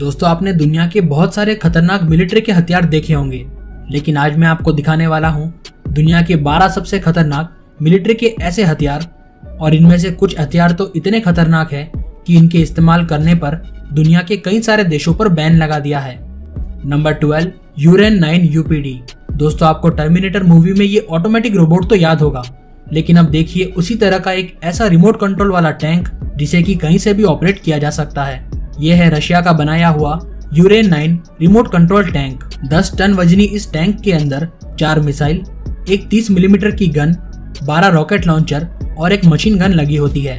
दोस्तों आपने दुनिया के बहुत सारे खतरनाक मिलिट्री के हथियार देखे होंगे, लेकिन आज मैं आपको दिखाने वाला हूँ दुनिया के 12 सबसे खतरनाक मिलिट्री के ऐसे हथियार। और इनमें से कुछ हथियार तो इतने खतरनाक है कि इनके इस्तेमाल करने पर दुनिया के कई सारे देशों पर बैन लगा दिया है। नंबर 12 यूरेन 9 यूपीडी। दोस्तों आपको टर्मिनेटर मूवी में ये ऑटोमेटिक रोबोट तो याद होगा, लेकिन अब देखिए उसी तरह का एक ऐसा रिमोट कंट्रोल वाला टैंक जिसे कि कहीं से भी ऑपरेट किया जा सकता है। यह है रशिया का बनाया हुआ Uran 9 remote control tank. 10 ton वजनी इस टैंक के अंदर 4 मिसाइल, एक 30 मिलीमीटर की गन, 12 रॉकेट लॉन्चर और एक मशीन गन लगी होती है।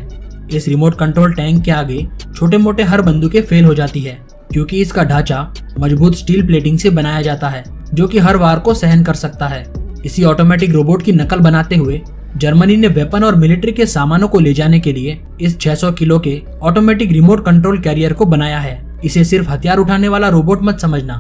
इस रिमोट कंट्रोल टैंक के आगे छोटे मोटे हर बंदूकें फेल हो जाती है क्योंकि इसका ढांचा मजबूत स्टील प्लेटिंग से बनाया जाता है जो कि हर वार को सहन कर सकता है। इसी ऑटोमेटिक रोबोट की नकल बनाते हुए जर्मनी ने वेपन और मिलिट्री के सामानों को ले जाने के लिए इस 600 किलो के ऑटोमेटिक रिमोट कंट्रोल कैरियर को बनाया है। इसे सिर्फ हथियार उठाने वाला रोबोट मत समझना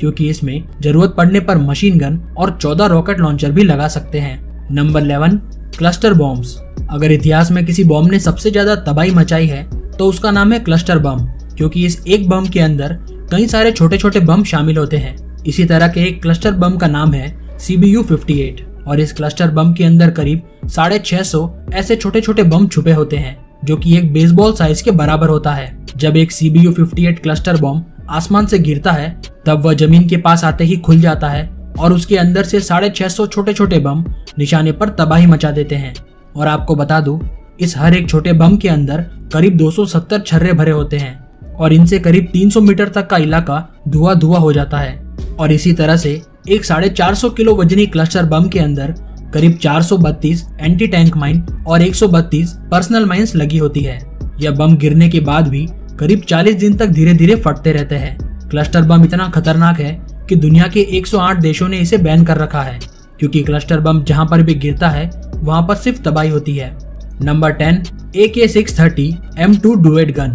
क्योंकि इसमें जरूरत पड़ने पर मशीन गन और 14 रॉकेट लॉन्चर भी लगा सकते हैं। Number 11 cluster bombs. अगर इतिहास में किसी बॉम्ब ने सबसे ज्यादा तबाही मचाई है तो उसका नाम है क्लस्टर बम, क्योंकि इस एक बम के अंदर कई सारे छोटे छोटे बम शामिल होते हैं। इसी तरह के एक क्लस्टर बम का नाम है CBU-58 और इस क्लस्टर बम के अंदर करीब 650 ऐसे छोटे छोटे बम छुपे होते हैं जो कि एक बेसबॉल साइज के बराबर होता है। जब एक CBU-58 क्लस्टर बम आसमान से गिरता है तब वह जमीन के पास आते ही खुल जाता है और उसके अंदर से 650 छोटे छोटे बम निशाने पर तबाही मचा देते हैं। और आपको बता दूं, इस हर एक छोटे बम के अंदर करीब 270 छर्रे भरे होते हैं और इनसे करीब 300 मीटर तक का इलाका धुआं हो जाता है। और इसी तरह से एक 450 किलो वजनी क्लस्टर बम के अंदर करीब 432 एंटी टैंक माइन और 132 पर्सनल माइंस लगी होती है। यह बम गिरने के बाद भी करीब 40 दिन तक धीरे धीरे फटते रहते हैं। क्लस्टर बम इतना खतरनाक है कि दुनिया के 108 देशों ने इसे बैन कर रखा है क्योंकि क्लस्टर बम जहां पर भी गिरता है वहां पर सिर्फ तबाही होती है। Number 10 AK-630M2 Duet gun.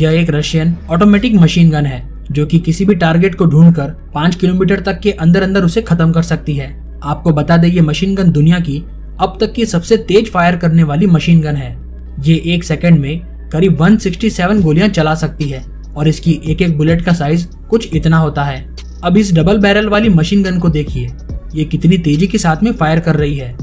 यह एक रशियन ऑटोमेटिक मशीन गन है जो कि किसी भी टारगेट को ढूंढकर 5 किलोमीटर तक के अंदर अंदर उसे खत्म कर सकती है। आपको बता दें ये मशीन गन दुनिया की अब तक की सबसे तेज फायर करने वाली मशीन गन है। ये एक सेकंड में करीब 167 गोलियां चला सकती है और इसकी एक एक बुलेट का साइज कुछ इतना होता है। अब इस डबल बैरल वाली मशीन गन को देखिए ये कितनी तेजी के साथ में फायर कर रही है।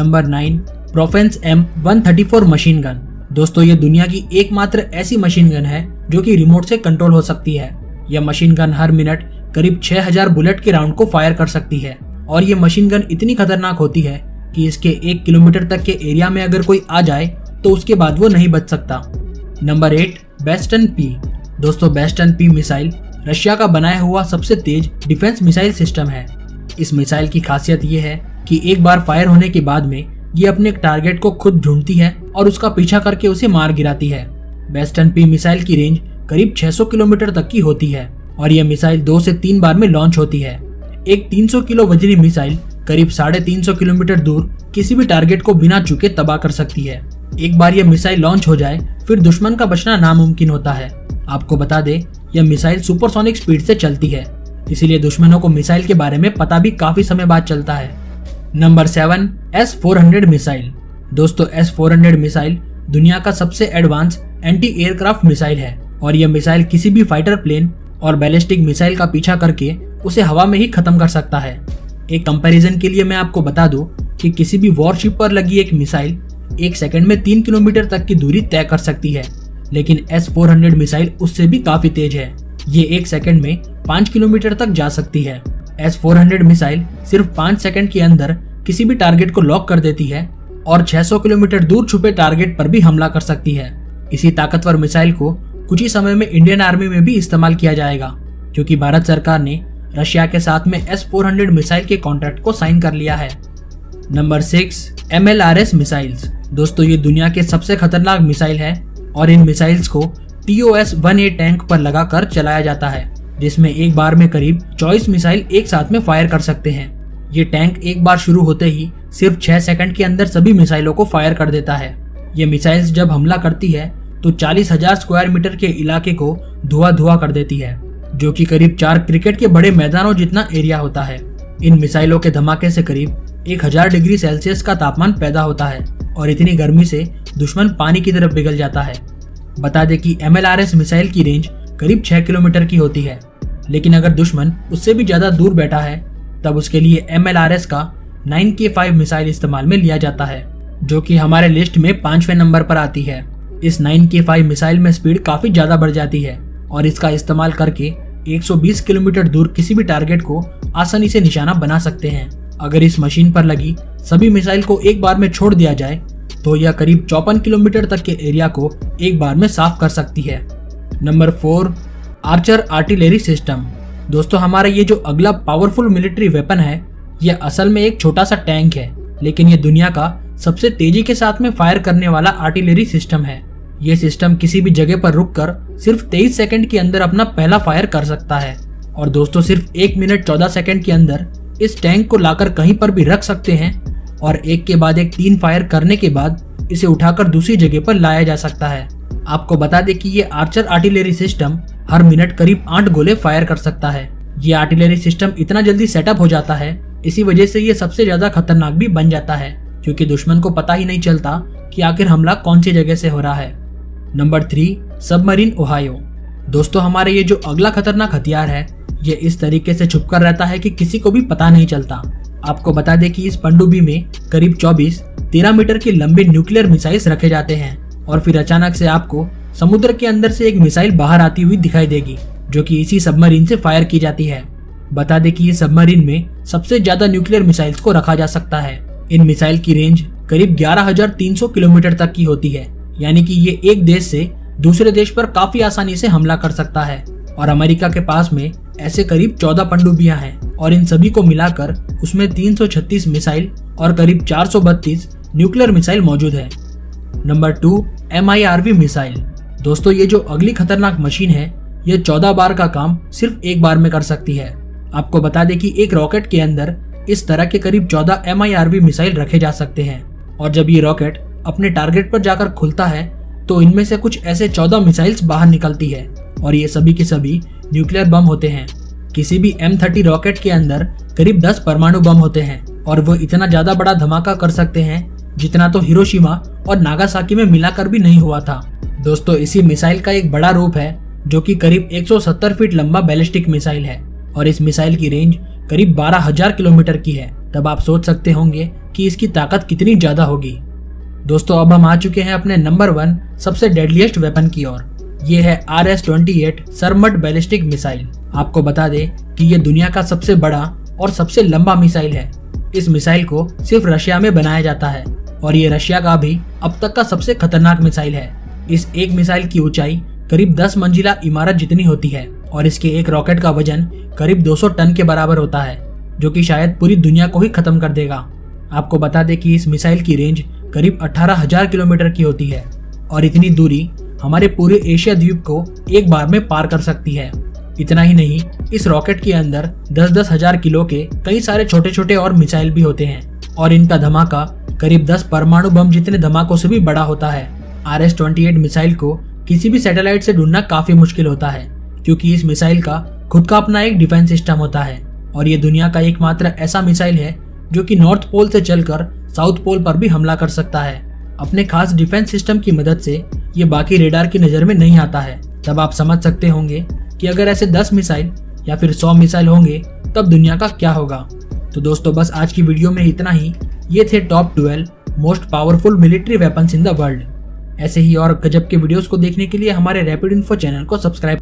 Number 9 Profense M134 machine gun. दोस्तों ये दुनिया की एकमात्र ऐसी मशीन गन है जो कि रिमोट से कंट्रोल हो सकती है। यह मशीन गन हर मिनट करीब 6000 बुलेट के राउंड को फायर कर सकती है और ये मशीन गन इतनी खतरनाक होती है कि इसके 1 किलोमीटर तक के एरिया में अगर कोई आ जाए तो उसके बाद वो नहीं बच सकता। Number 8 Bastion P। दोस्तों बेस्टन P मिसाइल रशिया का बनाया हुआ सबसे तेज डिफेंस मिसाइल सिस्टम है। इस मिसाइल की खासियत ये है कि एक बार फायर होने के बाद में ये अपने टारगेट को खुद ढूंढती है और उसका पीछा करके उसे मार गिराती है। बेस्टन P मिसाइल की रेंज करीब 600 किलोमीटर तक की होती है और यह मिसाइल 2 से 3 बार में लॉन्च होती है। एक 300 किलो वजनी मिसाइल करीब 350 किलोमीटर दूर किसी भी टारगेट को बिना चूके तबाह कर सकती है। एक बार यह मिसाइल लॉन्च हो जाए फिर दुश्मन का बचना नामुमकिन होता है। आपको बता दे यह मिसाइल सुपरसोनिक स्पीड से चलती है, इसीलिए दुश्मनों को मिसाइल के बारे में पता भी काफी समय बाद चलता है। Number 7 S-400 missile. दोस्तों S-400 मिसाइल दुनिया का सबसे एडवांस एंटी एयरक्राफ्ट मिसाइल है और यह मिसाइल किसी भी फाइटर प्लेन और बैलिस्टिक मिसाइल का पीछा करके उसे हवा में ही खत्म कर सकता है। एक कंपैरिजन के लिए मैं आपको बता दूं कि किसी भी वॉरशिप पर लगी एक मिसाइल 1 सेकंड में 3 किलोमीटर तक की दूरी तय कर सकती है, लेकिन S-400 मिसाइल उससे भी काफी तेज है। ये 1 सेकंड में 5 किलोमीटर तक जा सकती है। S-400 मिसाइल सिर्फ 5 सेकंड के अंदर किसी भी टारगेट को लॉक कर देती है और 600 किलोमीटर दूर छुपे टारगेट पर भी हमला कर सकती है। इसी ताकतवर मिसाइल को कुछ ही समय में इंडियन आर्मी में भी इस्तेमाल किया जाएगा क्योंकि भारत सरकार ने रशिया के साथ में S-400 मिसाइल के कॉन्ट्रैक्ट को साइन कर लिया है। Number 6 MLRS missiles. दोस्तों ये दुनिया के सबसे खतरनाक मिसाइल है और इन मिसाइल्स को TOS-1A टैंक पर लगाकर चलाया जाता है जिसमें एक बार में करीब 24 मिसाइल एक साथ में फायर कर सकते हैं। ये टैंक एक बार शुरू होते ही सिर्फ 6 सेकंड के अंदर सभी मिसाइलों को फायर कर देता है। ये मिसाइल्स जब हमला करती है तो 40,000 स्क्वायर मीटर के इलाके को धुआं कर देती है जो कि करीब 4 क्रिकेट के बड़े मैदानों जितना एरिया होता है। इन मिसाइलों के धमाके से करीब 1000 डिग्री सेल्सियस का तापमान पैदा होता है और इतनी गर्मी से दुश्मन पानी की तरफ पिघल जाता है। बता दें कि MLRS मिसाइल की रेंज करीब 6 किलोमीटर की होती है, लेकिन अगर दुश्मन उससे भी ज़्यादा दूर बैठा है तब उसके लिए MLRS का 9K5 मिसाइल इस्तेमाल में लिया जाता है, जो कि हमारे लिस्ट में 5वें नंबर पर आती है। इस 9K5 मिसाइल में स्पीड काफ़ी ज़्यादा बढ़ जाती है और इसका इस्तेमाल करके 120 किलोमीटर दूर किसी भी टारगेट को आसानी से निशाना बना सकते हैं। अगर इस मशीन पर लगी सभी मिसाइल को एक बार में छोड़ दिया जाए तो यह करीब 54 किलोमीटर तक के एरिया को एक बार में साफ कर सकती है। Number 4, Archer artillery system. दोस्तों, हमारा ये जो अगला पावरफुल मिलिट्री वेपन है, यह असल में एक छोटा सा टैंक है, लेकिन यह दुनिया का सबसे तेजी के साथ में फायर करने वाला आर्टिलरी सिस्टम है। यह सिस्टम किसी भी जगह पर रुककर सिर्फ 23 सेकंड के अंदर अपना पहला फायर कर सकता है और दोस्तों सिर्फ 1 मिनट 14 सेकंड के अंदर इस टैंक को लाकर कहीं पर भी रख सकते हैं और एक के बाद एक 3 फायर करने के बाद इसे उठाकर दूसरी जगह पर लाया जा सकता है। आपको बता दें कि ये आर्चर आर्टिलरी सिस्टम हर मिनट करीब 8 गोले फायर कर सकता है। ये आर्टिलरी सिस्टम इतना जल्दी सेटअप हो जाता है, इसी वजह से ये सबसे ज़्यादा खतरनाक भी बन जाता है, क्योंकि दुश्मन को पता ही नहीं चलता कि आखिर हमला कौन सी जगह से हो रहा है। Number 3, submarine Ohio. दोस्तों, हमारे ये जो अगला खतरनाक हथियार है, ये इस तरीके से छुपकर रहता है कि किसी को भी पता नहीं चलता। आपको बता दें कि इस पनडुब्बी में करीब 13 मीटर के लंबे न्यूक्लियर मिसाइल्स रखे जाते हैं और फिर अचानक से आपको समुद्र के अंदर से एक मिसाइल बाहर आती हुई दिखाई देगी, जो कि इसी सबमरीन से फायर की जाती है। बता दें कि इस सबमरीन में सबसे ज़्यादा न्यूक्लियर मिसाइल्स को रखा जा सकता है। इन मिसाइल की रेंज करीब 11,300 किलोमीटर तक की होती है, यानी कि ये एक देश से दूसरे देश पर काफ़ी आसानी से हमला कर सकता है और अमेरिका के पास में ऐसे करीब 14 पनडुब्बियां हैं और इन सभी को मिलाकर उसमें 336 मिसाइल और करीब 432 न्यूक्लियर मिसाइल मौजूद है। Number 2, MIRV missile. दोस्तों, ये जो अगली खतरनाक मशीन है, यह 14 बार का काम सिर्फ एक बार में कर सकती है। आपको बता दें कि एक रॉकेट के अंदर इस तरह के करीब 14 MIRV मिसाइल रखे जा सकते हैं और जब ये रॉकेट अपने टारगेट पर जाकर खुलता है तो इनमें से कुछ ऐसे 14 मिसाइल्स बाहर निकलती है और ये सभी के सभी न्यूक्लियर बम होते हैं। किसी भी M30 रॉकेट के अंदर करीब 10 परमाणु बम होते हैं और वो इतना ज़्यादा बड़ा धमाका कर सकते हैं जितना तो हिरोशिमा और नागासाकी में मिलाकर भी नहीं हुआ था। दोस्तों, इसी मिसाइल का एक बड़ा रूप है जो कि करीब 170 फीट लंबा बैलिस्टिक मिसाइल है और इस मिसाइल की रेंज करीब 12,000 किलोमीटर की है। तब आप सोच सकते होंगे कि इसकी ताकत कितनी ज़्यादा होगी। दोस्तों, अब हम आ चुके हैं अपने नंबर 1 सबसे डेडलीस्ट वेपन की ओर। ये है RS-28 सरमट बैलिस्टिक मिसाइल। आपको बता दें कि ये दुनिया का सबसे बड़ा और सबसे लंबा मिसाइल है। इस मिसाइल को सिर्फ रशिया में बनाया जाता है और ये रशिया का भी अब तक का सबसे खतरनाक मिसाइल है। इस एक मिसाइल की ऊंचाई करीब 10 मंजिला इमारत जितनी होती है और इसके एक रॉकेट का वजन करीब 200 टन के बराबर होता है, जो कि शायद पूरी दुनिया को ही खत्म कर देगा। आपको बता दें कि इस मिसाइल की रेंज करीब 18,000 किलोमीटर की होती है और इतनी दूरी हमारे पूरे एशिया द्वीप को एक बार में पार कर सकती है। इतना ही नहीं, इस रॉकेट के अंदर 10,000 किलो के कई सारे छोटे छोटे और मिसाइल भी होते हैं और इनका धमाका करीब 10 परमाणु बम जितने धमाकों से भी बड़ा होता है। RS-28 मिसाइल को किसी भी सैटेलाइट से ढूंढना काफ़ी मुश्किल होता है, क्योंकि इस मिसाइल का खुद का अपना एक डिफेंस सिस्टम होता है और ये दुनिया का एकमात्र ऐसा मिसाइल है जो कि नॉर्थ पोल से चलकर साउथ पोल पर भी हमला कर सकता है। अपने खास डिफेंस सिस्टम की मदद से ये बाकी रेडार की नज़र में नहीं आता है। तब आप समझ सकते होंगे कि अगर ऐसे 10 मिसाइल या फिर 100 मिसाइल होंगे तब दुनिया का क्या होगा। तो दोस्तों, बस आज की वीडियो में इतना ही। ये थे top 12 most powerful military weapons in the world. ऐसे ही और गजब के वीडियोस को देखने के लिए हमारे रैपिड इन्फो चैनल को सब्सक्राइब